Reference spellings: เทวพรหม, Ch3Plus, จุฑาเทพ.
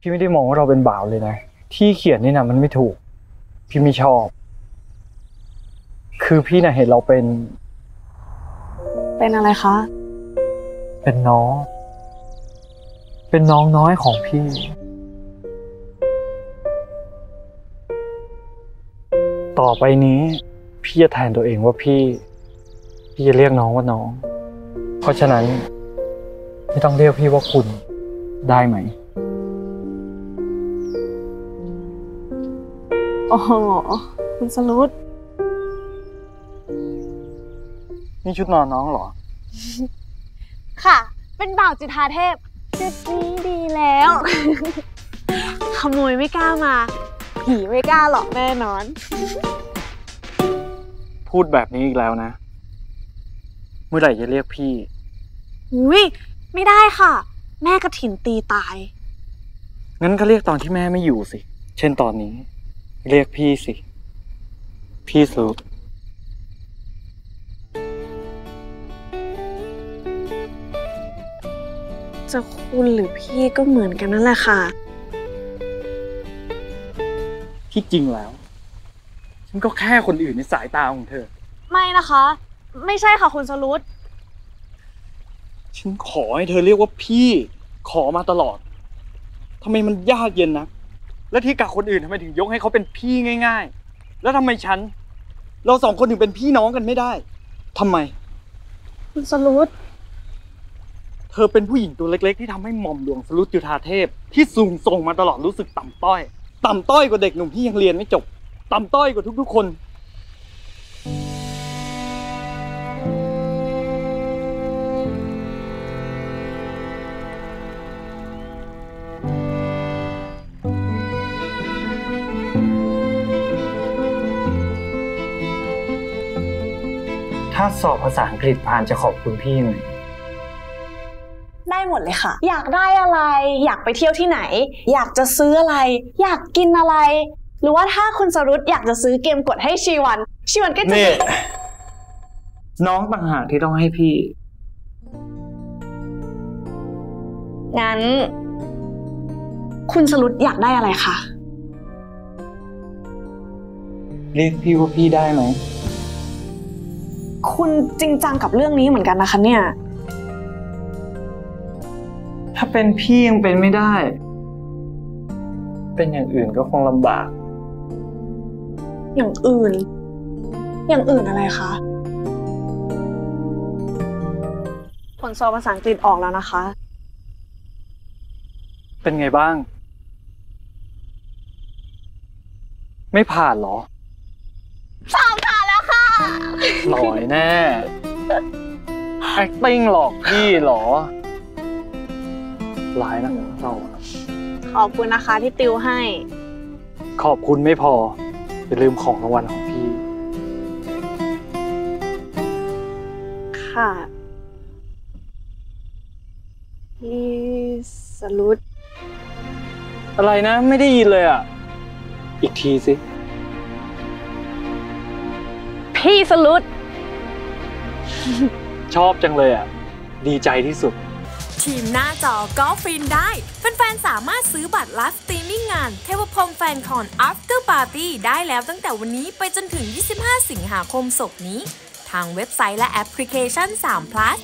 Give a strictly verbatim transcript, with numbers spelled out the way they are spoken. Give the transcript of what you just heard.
พี่ไม่ได้มองว่าเราเป็นบ่าวเลยนะที่เขียนนี่นะมันไม่ถูกพี่ไม่ชอบคือพี่น่ะเห็นเราเป็นเป็นอะไรคะเป็นน้องเป็นน้องน้อยของพี่ต่อไปนี้พี่จะแทนตัวเองว่าพี่พี่จะเรียกน้องว่าน้องเพราะฉะนั้นไม่ต้องเรียกพี่ว่าคุณได้ไหมโอ้โหคุณสรุปนี่ชุดนอนน้องเหรอค่ะเป็นบ่าวจุฑาเทพชุดนี้ดีแล้วขโมยไม่กล้ามาผีไม่กล้าหรอกแน่นอนพูดแบบนี้อีกแล้วนะเมื่อไหร่จะเรียกพี่อุ้ยไม่ได้ค่ะแม่กฐินตีตายงั้นก็เรียกตอนที่แม่ไม่อยู่สิเช่นตอนนี้เรียกพี่สิพี่สรุปจะคุณหรือพี่ก็เหมือนกันนั่นแหละค่ะที่จริงแล้วฉันก็แค่คนอื่นในสายตาของเธอไม่นะคะไม่ใช่ค่ะคุณสรุปฉันขอให้เธอเรียกว่าพี่ขอมาตลอดทำไมมันยากเย็นนะแล้วที่กับคนอื่นทำไมถึงยกให้เขาเป็นพี่ง่ายๆแล้วทำไมฉันเราสองคนถึงเป็นพี่น้องกันไม่ได้ทำไมคุณสรุปเธอเป็นผู้หญิงตัวเล็กๆที่ทำให้หม่อมหลวงสรุปจุฑาเทพที่สูงส่งมาตลอดรู้สึกต่ำต้อยต่ำต้อยกว่าเด็กหนุ่มที่ยังเรียนไม่จบต่ำต้อยกว่าทุกๆคนถ้าสอบภาษาอังกฤษผ่านจะขอบคุณพี่ยังไงได้หมดเลยค่ะอยากได้อะไรอยากไปเที่ยวที่ไหนอยากจะซื้ออะไรอยากกินอะไรหรือว่าถ้าคุณสรุปอยากจะซื้อเกมกดให้ชีวันชีวันก็จะนี่น้องต่างหากที่ต้องให้พี่งั้นคุณสรุปอยากได้อะไรคะเรียกพี่ว่าพี่ได้ไหมคุณจริงจังกับเรื่องนี้เหมือนกันนะคะเนี่ยถ้าเป็นพี่ยังเป็นไม่ได้เป็นอย่างอื่นก็คงลำบากอย่างอื่นอย่างอื่นอะไรคะผลสอบภาษาอังกฤษออกแล้วนะคะเป็นไงบ้างไม่ผ่านหรอสอบผ่านแล้วค่ะหล่อแน่ acting หลอกพี่หรอร้ายนะเราขอบคุณนะคะที่ติวให้ขอบคุณไม่พออย่าลืมของรางวัลของพี่ค่ะพี่สรุปอะไรนะไม่ได้ยินเลยอ่ะอีกทีสิพี่สรุป ชอบจังเลยอ่ะดีใจที่สุดทีมหน้าจอก็ฟินได้แฟนๆสามารถซื้อบัตรไลฟ์สตรีมมิ่งงานเทวพรหมแฟนคอน After Party ได้แล้วตั้งแต่วันนี้ไปจนถึงยี่สิบห้าสิงหาคมศกนี้ทางเว็บไซต์และแอปพลิเคชันสาม plus